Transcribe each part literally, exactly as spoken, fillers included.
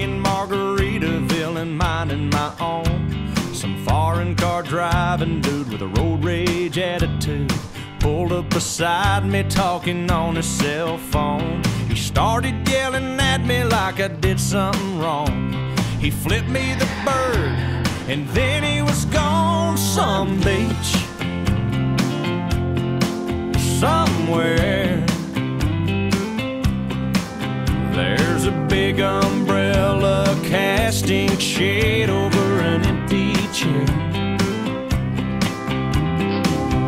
in Margaritaville and minding my own. Some foreign car driving dude with a road rage attitude pulled up beside me talking on his cell phone. He started yelling at me like I did something wrong. He flipped me the bird and then he was gone. Some beach somewhere, there's a big umbrella casting shade over an empty chair.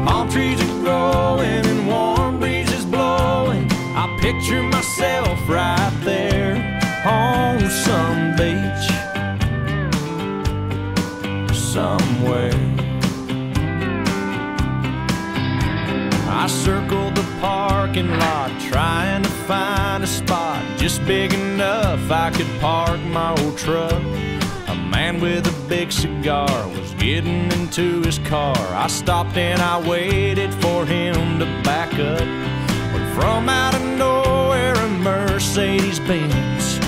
Palm trees are growing and warm breezes blowing. I picture myself right there on some beach somewhere. I circled the parking lot trying to find a spot just big enough I could park my old truck. A man with a big cigar was getting into his car. I stopped and I waited for him to back up, but from out of nowhere a Mercedes Benz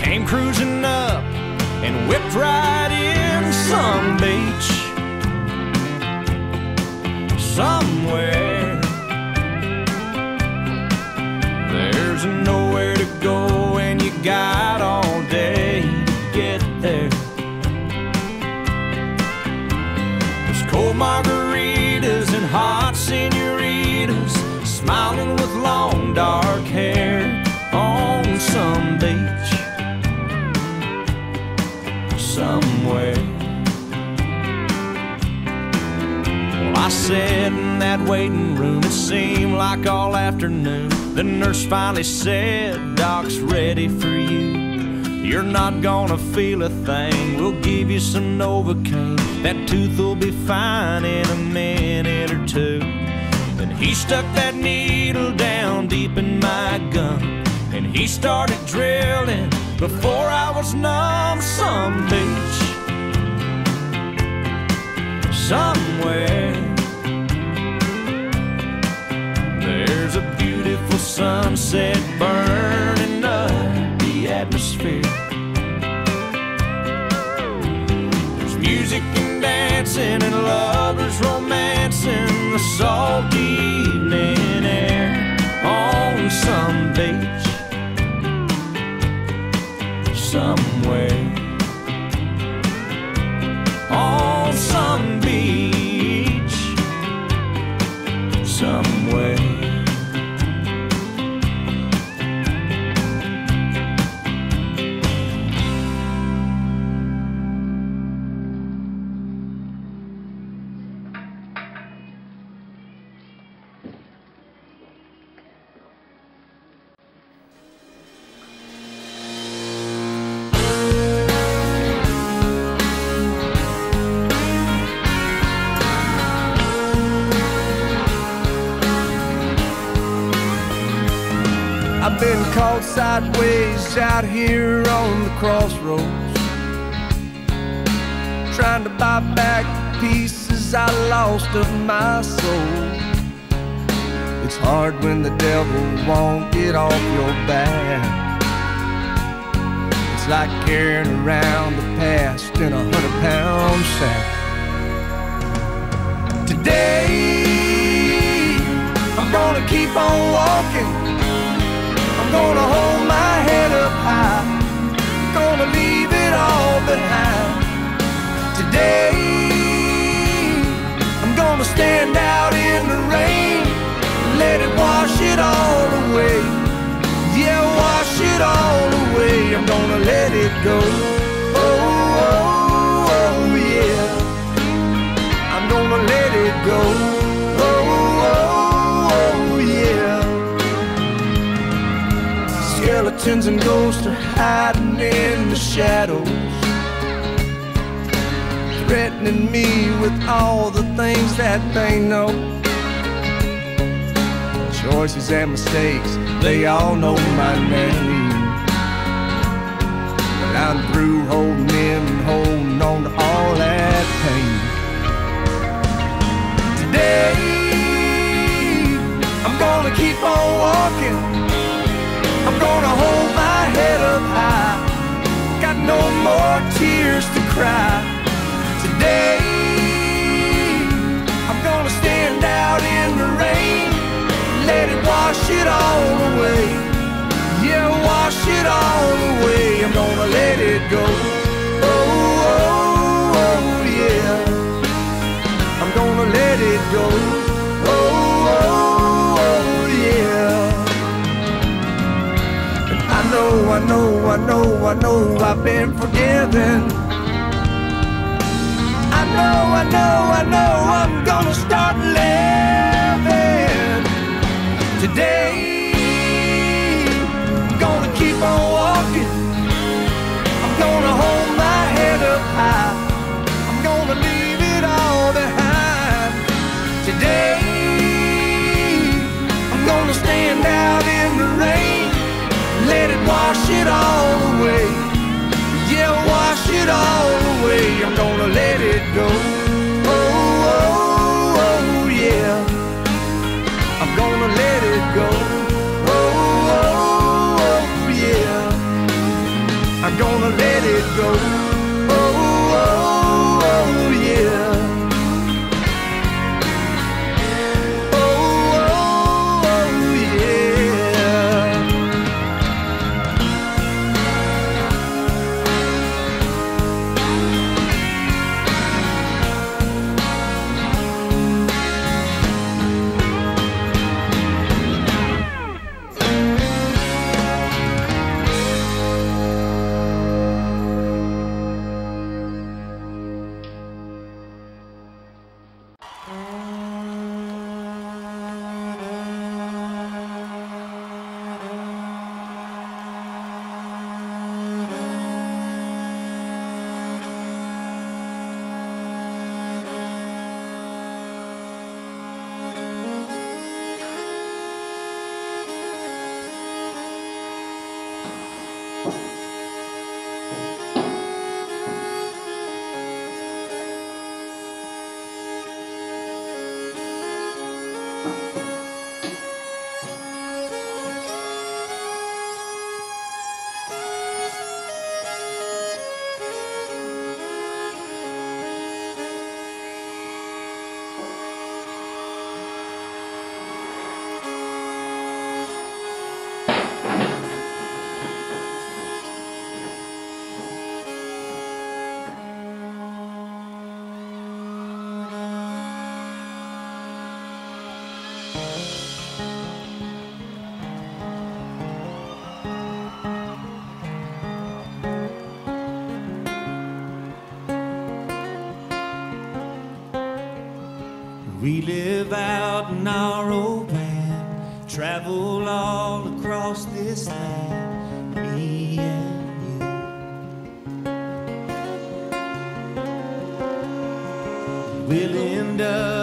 came cruising up and whipped right in. Some beach somewhere, there's nowhere to go and you got all day to get there. There's cold margaritas and hot senoritas smiling with long dark hair on some beach somewhere. I sat in that waiting room, it seemed like all afternoon. The nurse finally said, "Doc's ready for you. You're not gonna feel a thing. We'll give you some Novocaine. That tooth will be fine in a minute or two." Then he stuck that needle down deep in my gum, and he started drilling before I was numb. Some beach somewhere, there's a beautiful sunset burning up the atmosphere. There's music and dancing and lovers romancing the salty evening air on some beach somewhere. On some beach somewhere. I've been caught sideways out here on the crossroads, trying to buy back pieces I lost of my soul. It's hard when the devil won't get off your back. It's like carrying around the past in a hundred pound sack. Today, I'm gonna keep on walking, gonna hold my head up high, gonna leave it all behind. Today, I'm gonna stand out in the rain, let it wash it all away. Yeah, wash it all away, I'm gonna let it go. Oh, oh, oh yeah, I'm gonna let it go. Skeletons and ghosts are hiding in the shadows, threatening me with all the things that they know. Choices and mistakes, they all know my name, but I'm through holding in and holding on to all that pain. Today, I'm gonna keep on walking, I'm gonna hold my head up high, got I know I've been forgiven. I know, I know, I know I'm gonna start living today. I'm gonna keep on walking. I'm gonna hold my head up high. I'm gonna leave it all behind today. I'm gonna stand out in the rain, let it wash it all away. Yeah, wash it all away. I'm gonna let it go. Oh, oh, oh, yeah. I'm gonna let it go. Oh, oh, oh, yeah. I'm gonna let it go. Oh, oh, oh, yeah. Oh, oh, oh, yeah. We live out in our old van, travel all across this land, me and you. We'll end up